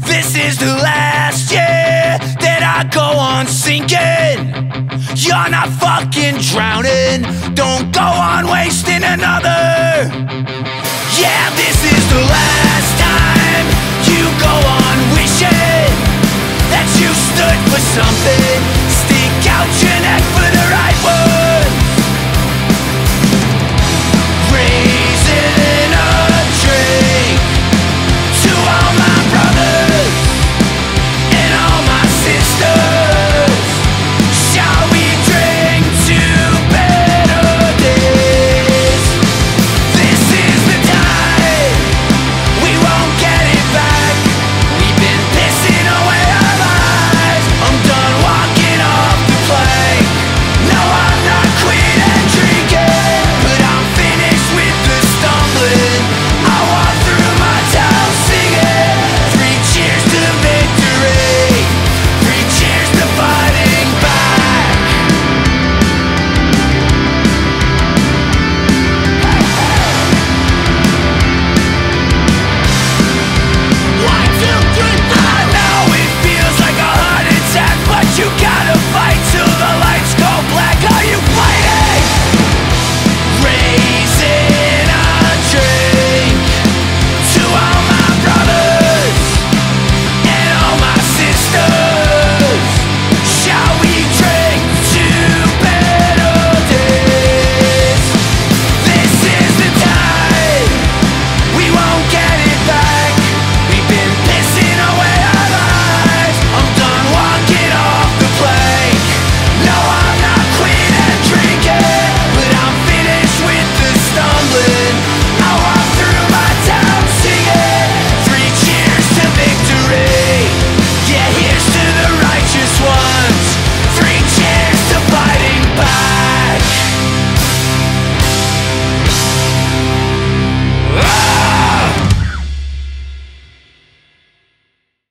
This is the last year that I go on sinking. You're not fucking drowning. Don't go on wasting another. Yeah, this is the last time you go on wishing that you stood for something.